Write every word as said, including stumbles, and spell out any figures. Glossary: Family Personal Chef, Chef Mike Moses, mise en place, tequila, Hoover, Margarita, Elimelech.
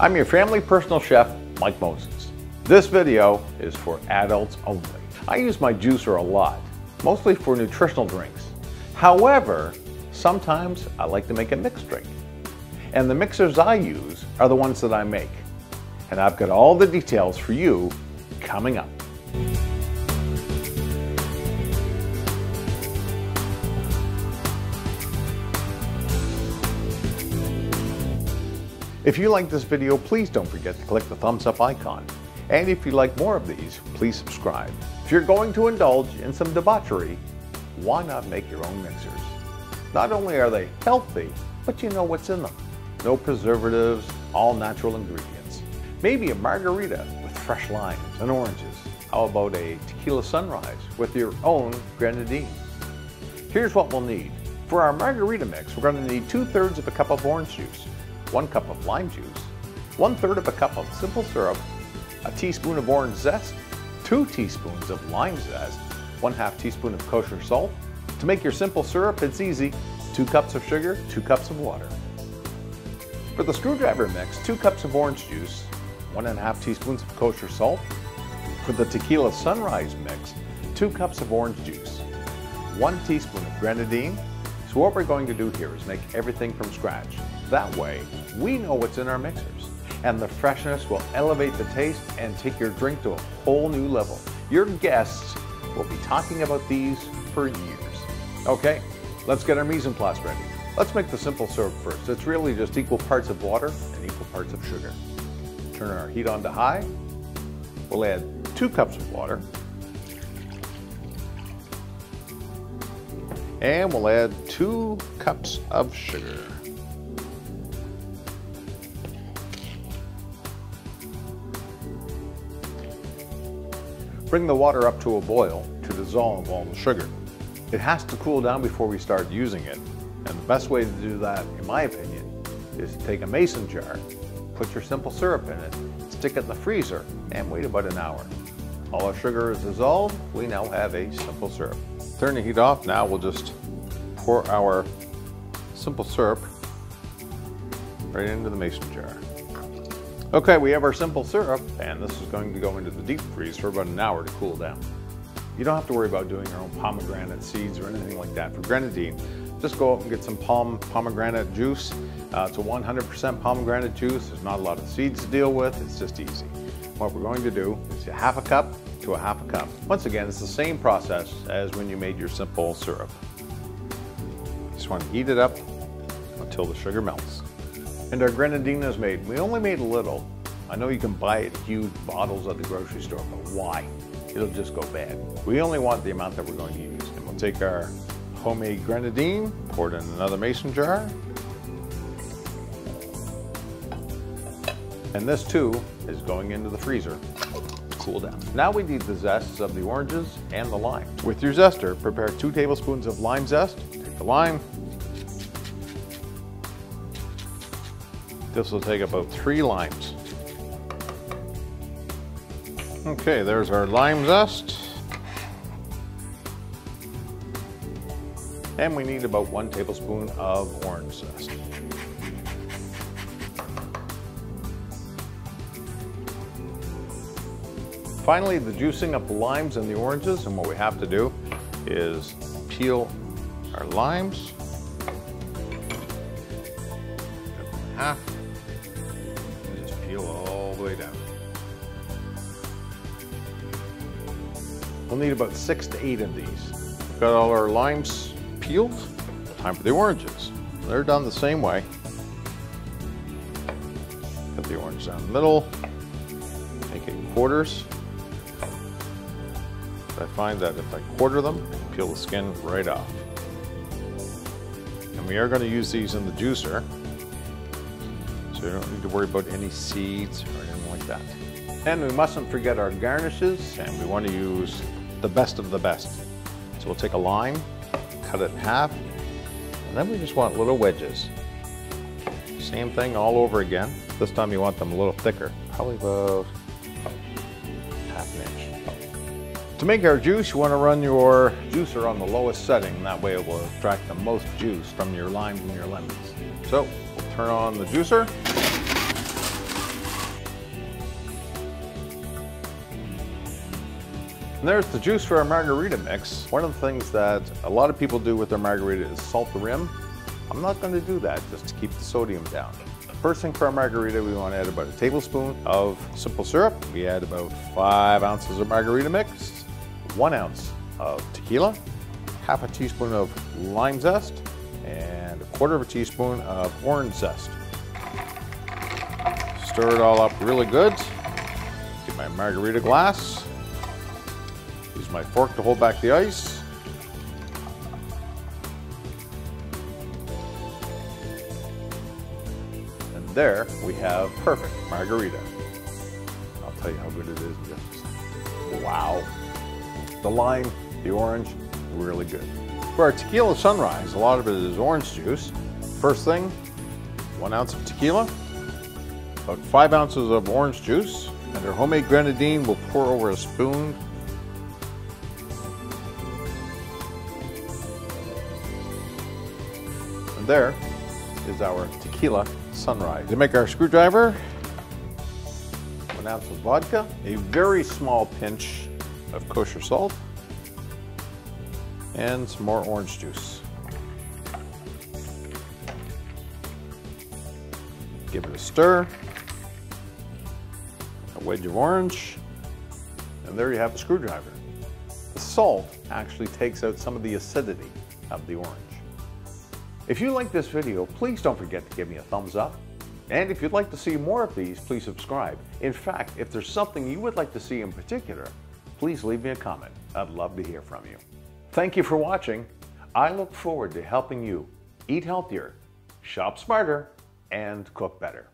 I'm your family personal chef, Mike Moses. This video is for adults only. I use my juicer a lot, mostly for nutritional drinks. However, sometimes I like to make a mixed drink. And the mixers I use are the ones that I make. And I've got all the details for you coming up. If you like this video, please don't forget to click the thumbs up icon. And if you like more of these, please subscribe. If you're going to indulge in some debauchery, why not make your own mixers? Not only are they healthy, but you know what's in them. No preservatives, all natural ingredients. Maybe a margarita with fresh limes and oranges. How about a tequila sunrise with your own grenadine? Here's what we'll need. For our margarita mix, we're going to need two-thirds of a cup of orange juice, one cup of lime juice, one third of a cup of simple syrup, a teaspoon of orange zest, two teaspoons of lime zest, one half teaspoon of kosher salt. To make your simple syrup, it's easy. Two cups of sugar, two cups of water. For the screwdriver mix, two cups of orange juice, one and a half teaspoons of kosher salt. For the tequila sunrise mix, two cups of orange juice, one teaspoon of grenadine. So what we're going to do here is make everything from scratch. That way, we know what's in our mixers, and the freshness will elevate the taste and take your drink to a whole new level. Your guests will be talking about these for years. Okay, let's get our mise en place ready. Let's make the simple syrup first. It's really just equal parts of water and equal parts of sugar. Turn our heat on to high. We'll add two cups of water. And we'll add two cups of sugar. Bring the water up to a boil to dissolve all the sugar. It has to cool down before we start using it. And the best way to do that, in my opinion, is to take a mason jar, put your simple syrup in it, stick it in the freezer, and wait about an hour. All our sugar is dissolved. We now have a simple syrup. Turn the heat off now. We'll just pour our simple syrup right into the mason jar. Okay, we have our simple syrup, and this is going to go into the deep freeze for about an hour to cool down. You don't have to worry about doing your own pomegranate seeds or anything like that. For grenadine, just go out and get some palm pomegranate juice. Uh, it's a one hundred percent pomegranate juice. There's not a lot of seeds to deal with. It's just easy. What we're going to do is a half a cup to a half a cup. Once again, it's the same process as when you made your simple syrup. You just want to heat it up until the sugar melts. And our grenadine is made. We only made a little. I know you can buy it in huge bottles at the grocery store, but why? It'll just go bad. We only want the amount that we're going to use. And we'll take our homemade grenadine, pour it in another mason jar. And this too is going into the freezer to cool down. Now we need the zests of the oranges and the lime. With your zester, prepare two tablespoons of lime zest. Take the lime. This will take about three limes. Okay, there's our lime zest. And we need about one tablespoon of orange zest. Finally, the juicing up the limes and the oranges, and what we have to do is peel our limes. Half. Peel all the way down. We'll need about six to eight of these. Got all our limes peeled. Time for the oranges. They're done the same way. Cut the orange down the middle. Make it quarters. I find that if I quarter them, peel the skin right off. And we are going to use these in the juicer. So you don't need to worry about any seeds or anything like that. And we mustn't forget our garnishes, and we want to use the best of the best. So we'll take a lime, cut it in half, and then we just want little wedges. Same thing all over again. This time you want them a little thicker, probably about half an inch. To make our juice, you want to run your juicer on the lowest setting. That way it will extract the most juice from your limes and your lemons. So turn on the juicer. And there's the juice for our margarita mix. One of the things that a lot of people do with their margarita is salt the rim. I'm not going to do that, just to keep the sodium down. First thing for our margarita, we want to add about a tablespoon of simple syrup. We add about five ounces of margarita mix, one ounce of tequila, half a teaspoon of lime zest, and a quarter of a teaspoon of orange zest. Stir it all up really good. Get my margarita glass. Use my fork to hold back the ice. And there we have perfect margarita. I'll tell you how good it is in just a second. Wow. The lime, the orange, really good. For our tequila sunrise, a lot of it is orange juice. First thing, one ounce of tequila, about five ounces of orange juice, and our homemade grenadine we'll pour over a spoon. And there is our tequila sunrise. To make our screwdriver, one ounce of vodka, a very small pinch of kosher salt, and some more orange juice. Give it a stir, a wedge of orange, and there you have a screwdriver. The salt actually takes out some of the acidity of the orange. If you like this video, please don't forget to give me a thumbs up. And if you'd like to see more of these, please subscribe. In fact, if there's something you would like to see in particular, please leave me a comment. I'd love to hear from you. Thank you for watching. I look forward to helping you eat healthier, shop smarter, and cook better.